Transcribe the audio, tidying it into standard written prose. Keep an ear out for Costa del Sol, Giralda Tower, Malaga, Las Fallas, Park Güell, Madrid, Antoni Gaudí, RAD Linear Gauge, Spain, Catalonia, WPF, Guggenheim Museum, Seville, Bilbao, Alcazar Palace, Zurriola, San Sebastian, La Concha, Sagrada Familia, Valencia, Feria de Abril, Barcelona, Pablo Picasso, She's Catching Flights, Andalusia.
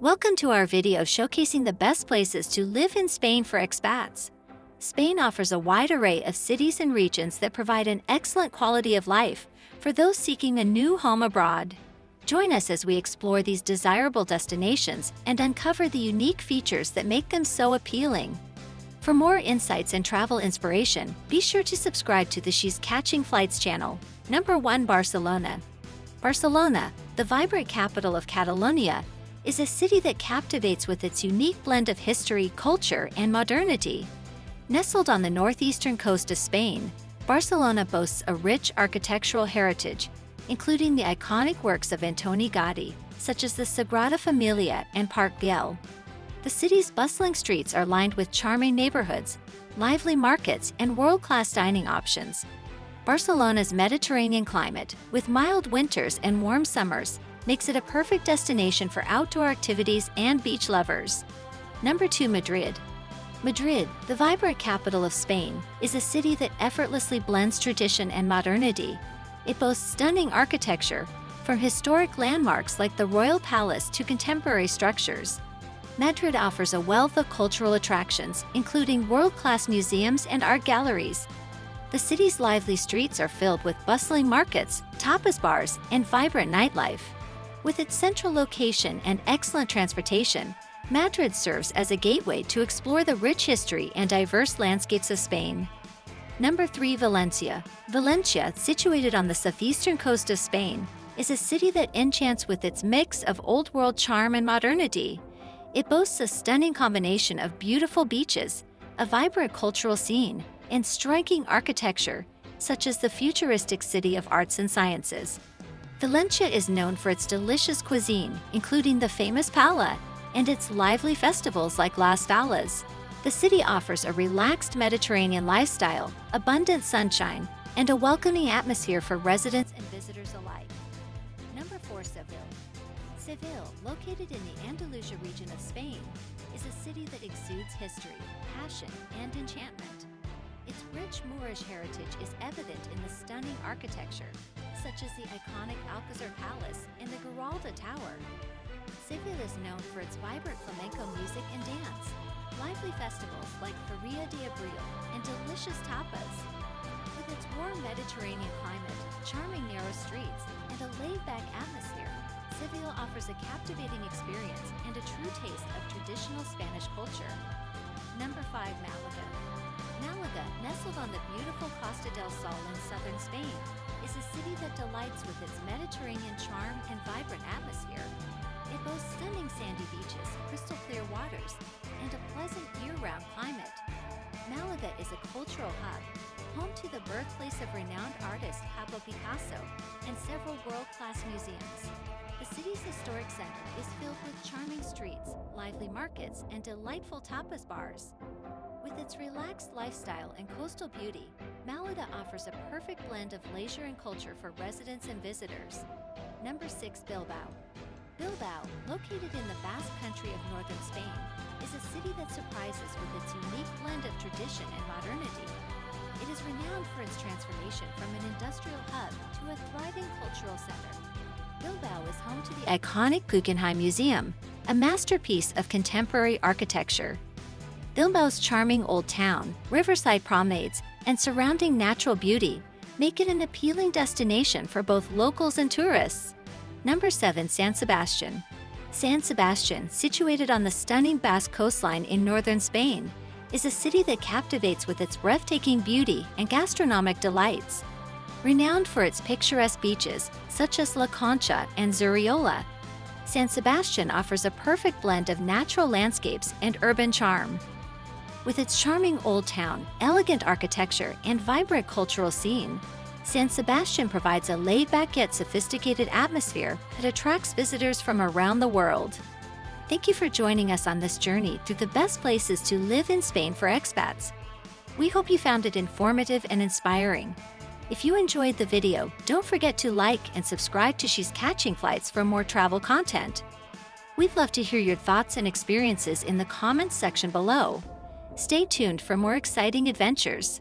Welcome to our video showcasing the best places to live in Spain for expats. Spain offers a wide array of cities and regions that provide an excellent quality of life for those seeking a new home abroad. Join us as we explore these desirable destinations and uncover the unique features that make them so appealing. For more insights and travel inspiration, be sure to subscribe to the She's Catching Flights channel. Number 1, Barcelona. Barcelona, the vibrant capital of Catalonia, is a city that captivates with its unique blend of history, culture, and modernity. Nestled on the northeastern coast of Spain, Barcelona boasts a rich architectural heritage, including the iconic works of Antoni Gaudí, such as the Sagrada Familia and Park Güell. The city's bustling streets are lined with charming neighborhoods, lively markets, and world-class dining options. Barcelona's Mediterranean climate, with mild winters and warm summers, makes it a perfect destination for outdoor activities and beach lovers. Number 2, Madrid. Madrid, the vibrant capital of Spain, is a city that effortlessly blends tradition and modernity. It boasts stunning architecture, from historic landmarks like the Royal Palace to contemporary structures. Madrid offers a wealth of cultural attractions, including world-class museums and art galleries. The city's lively streets are filled with bustling markets, tapas bars, and vibrant nightlife. With its central location and excellent transportation, Madrid serves as a gateway to explore the rich history and diverse landscapes of Spain. Number 3, Valencia. Valencia, situated on the southeastern coast of Spain, is a city that enchants with its mix of old-world charm and modernity. It boasts a stunning combination of beautiful beaches, a vibrant cultural scene, and striking architecture, such as the futuristic City of Arts and Sciences. Valencia is known for its delicious cuisine, including the famous paella, and its lively festivals like Las Fallas. The city offers a relaxed Mediterranean lifestyle, abundant sunshine, and a welcoming atmosphere for residents and visitors alike. Number 4, Seville. Seville, located in the Andalusia region of Spain, is a city that exudes history, passion, and enchantment. Its rich Moorish heritage is evident in the stunning architecture, such as the iconic Alcazar Palace and the Giralda Tower. Seville is known for its vibrant flamenco music and dance, lively festivals like Feria de Abril, and delicious tapas. With its warm Mediterranean climate, charming narrow streets, and a laid-back atmosphere, Seville offers a captivating experience and a true taste of traditional Spanish culture. Number 5, Malaga. Malaga, nestled on the beautiful Costa del Sol in southern Spain, is a city that delights with its Mediterranean charm and vibrant atmosphere. It boasts stunning sandy beaches, crystal clear waters, and a pleasant year-round climate. Malaga is a cultural hub, home to the birthplace of renowned artist Pablo Picasso and several world-class museums. The city's historic center is filled with charming streets, lively markets, and delightful tapas bars. With its relaxed lifestyle and coastal beauty, Malaga offers a perfect blend of leisure and culture for residents and visitors. Number 6, Bilbao. Bilbao, located in the Basque country of northern Spain, is a city that surprises with its unique blend of tradition and modernity. It is renowned for its transformation from an industrial hub to a thriving cultural center. Bilbao is home to the iconic Guggenheim Museum, a masterpiece of contemporary architecture. Bilbao's charming old town, riverside promenades, and surrounding natural beauty make it an appealing destination for both locals and tourists. Number 7, San Sebastian. San Sebastian, situated on the stunning Basque coastline in northern Spain, is a city that captivates with its breathtaking beauty and gastronomic delights. Renowned for its picturesque beaches, such as La Concha and Zurriola, San Sebastian offers a perfect blend of natural landscapes and urban charm. With its charming old town, elegant architecture, and vibrant cultural scene, San Sebastian provides a laid-back yet sophisticated atmosphere that attracts visitors from around the world. Thank you for joining us on this journey through the best places to live in Spain for expats. We hope you found it informative and inspiring. If you enjoyed the video, don't forget to like and subscribe to She's Catching Flights for more travel content. We'd love to hear your thoughts and experiences in the comments section below. Stay tuned for more exciting adventures.